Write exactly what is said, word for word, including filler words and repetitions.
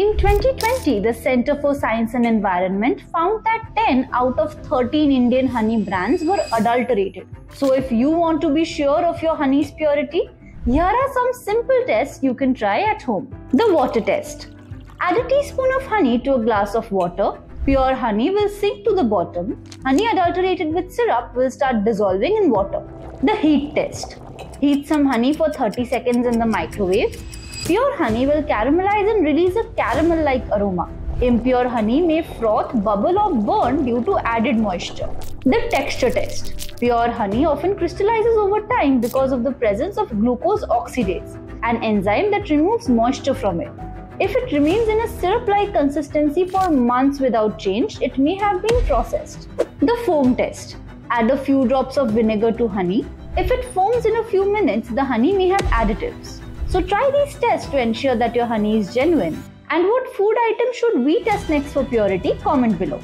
In twenty twenty, the Center for Science and Environment found that ten out of thirteen Indian honey brands were adulterated. So if you want to be sure of your honey's purity, here are some simple tests you can try at home. The water test. Add a teaspoon of honey to a glass of water. Pure honey will sink to the bottom. Honey adulterated with syrup will start dissolving in water. The heat test. Heat some honey for thirty seconds in the microwave. Pure honey will caramelize and release a caramel-like aroma. Impure honey may froth, bubble or burn due to added moisture. The texture test. Pure honey often crystallizes over time because of the presence of glucose oxidase, an enzyme that removes moisture from it. If it remains in a syrup-like consistency for months without change, it may have been processed. The foam test. Add a few drops of vinegar to honey. If it foams in a few minutes, the honey may have additives. So try these tests to ensure that your honey is genuine. And what food item should we test next for purity? Comment below.